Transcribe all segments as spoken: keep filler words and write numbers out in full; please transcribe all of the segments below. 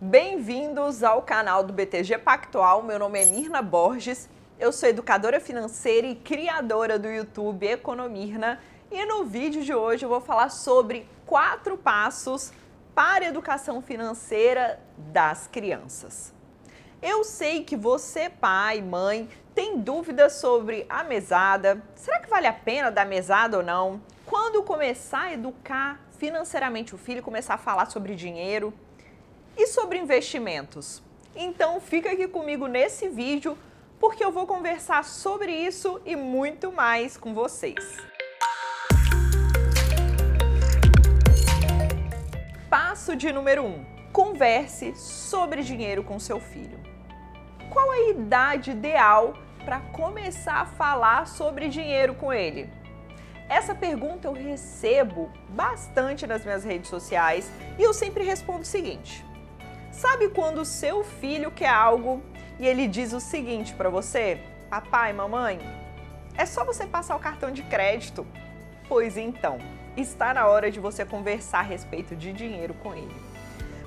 Bem-vindos ao canal do B T G Pactual. Meu nome é Mirna Borges, eu sou educadora financeira e criadora do YouTube Economirna, e no vídeo de hoje eu vou falar sobre quatro passos para a educação financeira das crianças. Eu sei que você, pai, mãe, tem dúvidas sobre a mesada. Será que vale a pena dar mesada ou não? Quando começar a educar financeiramente o filho, começar a falar sobre dinheiro e sobre investimentos? Então fica aqui comigo nesse vídeo, porque eu vou conversar sobre isso e muito mais com vocês. Passo de número um. Converse sobre dinheiro com seu filho. Qual a idade ideal para começar a falar sobre dinheiro com ele? Essa pergunta eu recebo bastante nas minhas redes sociais e eu sempre respondo o seguinte: sabe quando o seu filho quer algo e ele diz o seguinte para você? Papai, mamãe, é só você passar o cartão de crédito. Pois então, está na hora de você conversar a respeito de dinheiro com ele.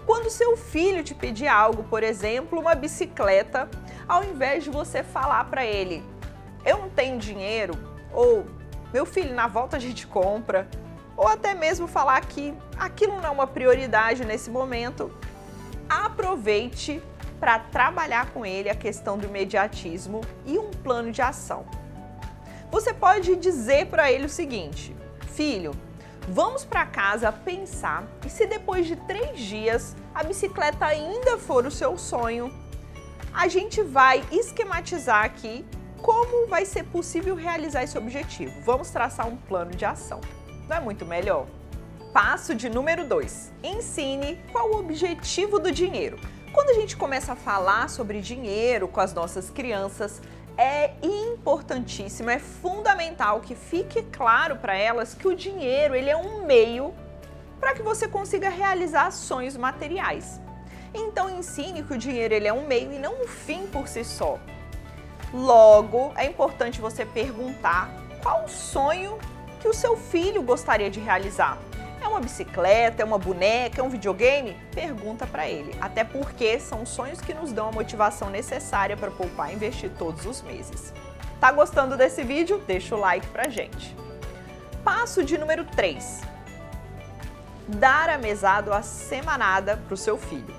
Quando seu filho te pedir algo, por exemplo, uma bicicleta, ao invés de você falar para ele, eu não tenho dinheiro, ou meu filho, na volta a gente compra, ou até mesmo falar que aquilo não é uma prioridade nesse momento, aproveite para trabalhar com ele a questão do imediatismo e um plano de ação. Você pode dizer para ele o seguinte: filho, vamos para casa pensar, e se depois de três dias a bicicleta ainda for o seu sonho, a gente vai esquematizar aqui como vai ser possível realizar esse objetivo. Vamos traçar um plano de ação. Não é muito melhor? Passo de número dois. Ensine qual o objetivo do dinheiro. Quando a gente começa a falar sobre dinheiro com as nossas crianças, é importantíssimo, é fundamental que fique claro para elas que o dinheiro ele é um meio para que você consiga realizar sonhos materiais. Então ensine que o dinheiro ele é um meio e não um fim por si só. Logo, é importante você perguntar qual o sonho que o seu filho gostaria de realizar. É uma bicicleta, é uma boneca, é um videogame? Pergunta para ele, até porque são sonhos que nos dão a motivação necessária para poupar e investir todos os meses. Tá gostando desse vídeo? Deixa o like pra gente. Passo de número três. Dar a mesada ou a semanada para o seu filho.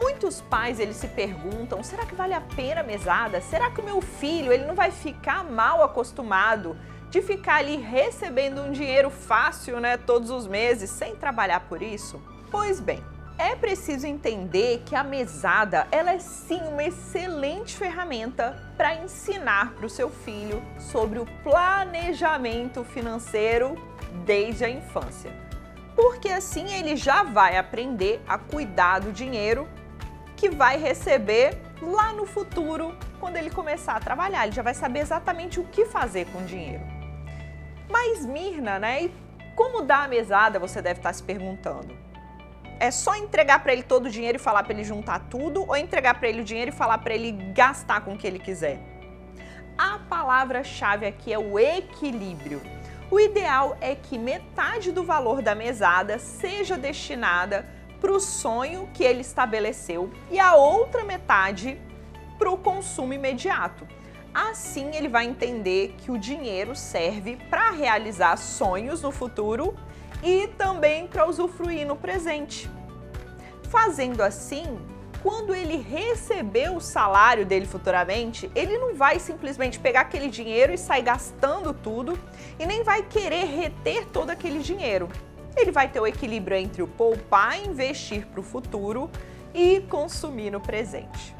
Muitos pais eles se perguntam, será que vale a pena a mesada? Será que o meu filho ele não vai ficar mal acostumado de ficar ali recebendo um dinheiro fácil, né, todos os meses, sem trabalhar por isso? Pois bem, é preciso entender que a mesada, ela é sim uma excelente ferramenta para ensinar para o seu filho sobre o planejamento financeiro desde a infância. Porque assim ele já vai aprender a cuidar do dinheiro que vai receber lá no futuro, quando ele começar a trabalhar. Ele já vai saber exatamente o que fazer com o dinheiro. Mas Mirna, né? E como dar a mesada, você deve estar se perguntando. É só entregar para ele todo o dinheiro e falar para ele juntar tudo, ou entregar para ele o dinheiro e falar para ele gastar com o que ele quiser? A palavra-chave aqui é o equilíbrio. O ideal é que metade do valor da mesada seja destinada para o sonho que ele estabeleceu e a outra metade para o consumo imediato. Assim ele vai entender que o dinheiro serve para realizar sonhos no futuro e também para usufruir no presente. Fazendo assim, quando ele receber o salário dele futuramente, ele não vai simplesmente pegar aquele dinheiro e sair gastando tudo, e nem vai querer reter todo aquele dinheiro. Ele vai ter o equilíbrio entre o poupar, investir para o futuro e consumir no presente.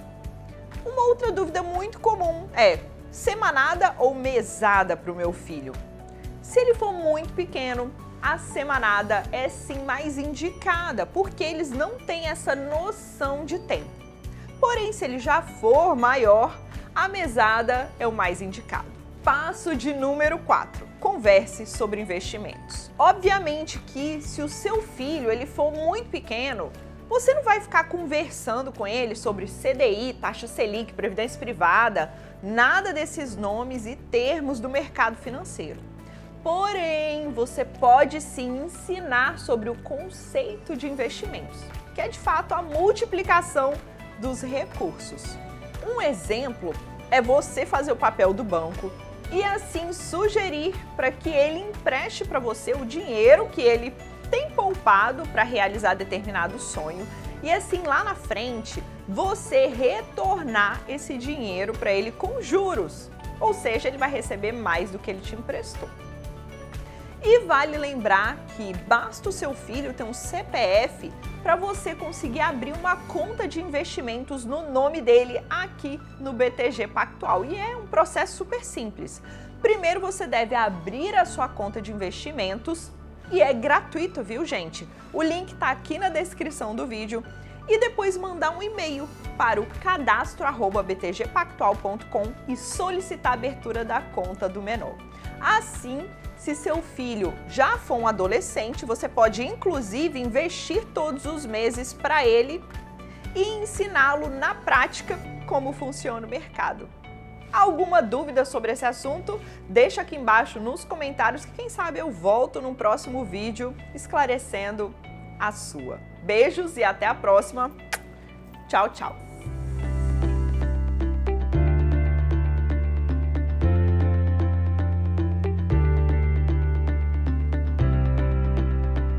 Uma outra dúvida muito comum é: semanada ou mesada para o meu filho? Se ele for muito pequeno, a semanada é sim mais indicada, porque eles não têm essa noção de tempo. Porém, se ele já for maior, a mesada é o mais indicado. Passo de número quatro. Converse sobre investimentos. Obviamente que se o seu filho ele for muito pequeno, você não vai ficar conversando com ele sobre C D I, taxa Selic, previdência privada, nada desses nomes e termos do mercado financeiro. Porém, você pode sim ensinar sobre o conceito de investimentos. que é de fato a multiplicação dos recursos. Um exemplo é você fazer o papel do banco e assim sugerir para que ele empreste para você o dinheiro que ele tem poupado para realizar determinado sonho e assim lá na frente você retornar esse dinheiro para ele com juros, ou seja, ele vai receber mais do que ele te emprestou. E vale lembrar que basta o seu filho ter um C P F para você conseguir abrir uma conta de investimentos no nome dele aqui no B T G Pactual. E é um processo super simples. Primeiro você deve abrir a sua conta de investimentos e é gratuito, viu, gente? O link está aqui na descrição do vídeo. E depois mandar um e-mail para o cadastro arroba b t g pactual ponto com e solicitar a abertura da conta do menor. Assim, se seu filho já for um adolescente, você pode inclusive investir todos os meses para ele e ensiná-lo na prática como funciona o mercado. Alguma dúvida sobre esse assunto? Deixa aqui embaixo nos comentários que quem sabe eu volto num próximo vídeo esclarecendo a sua. Beijos e até a próxima. Tchau, tchau!